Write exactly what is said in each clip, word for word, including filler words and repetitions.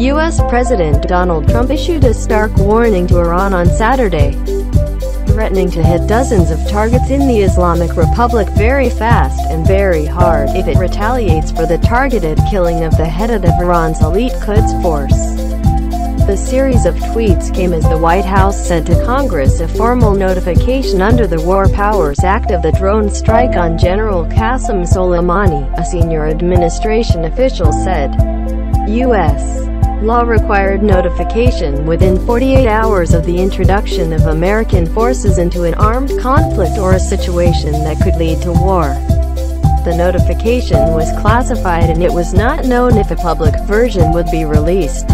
U S President Donald Trump issued a stark warning to Iran on Saturday, threatening to hit dozens of targets in the Islamic Republic very fast and very hard if it retaliates for the targeted killing of the head of Iran's elite Quds force. The series of tweets came as the White House sent to Congress a formal notification under the War Powers Act of the drone strike on General Qasem Soleimani, a senior administration official said. U S law required notification within forty-eight hours of the introduction of American forces into an armed conflict or a situation that could lead to war. The notification was classified and it was not known if a public version would be released.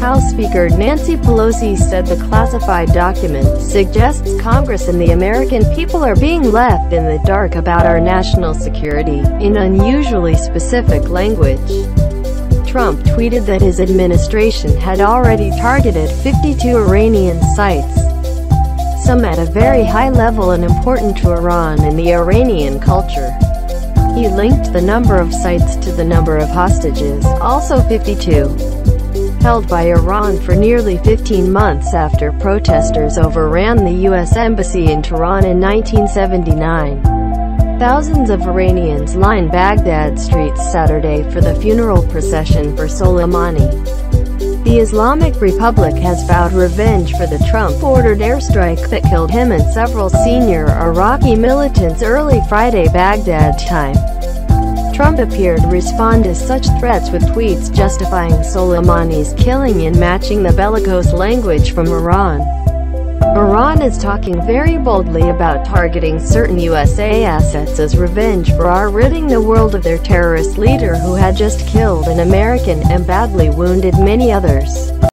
House Speaker Nancy Pelosi said the classified document suggests Congress and the American people are being left in the dark about our national security, in unusually specific language. Trump tweeted that his administration had already targeted fifty-two Iranian sites, some at a very high level and important to Iran and the Iranian culture. He linked the number of sites to the number of hostages, also fifty-two. Held by Iran for nearly fifteen months after protesters overran the U S embassy in Tehran in nineteen seventy-nine. Thousands of Iranians lined Baghdad streets Saturday for the funeral procession for Soleimani. The Islamic Republic has vowed revenge for the Trump-ordered airstrike that killed him and several senior Iraqi militants early Friday Baghdad time. Trump appeared to respond to such threats with tweets justifying Soleimani's killing and matching the bellicose language from Iran. Iran is talking very boldly about targeting certain U S A assets as revenge for our ridding the world of their terrorist leader who had just killed an American and badly wounded many others.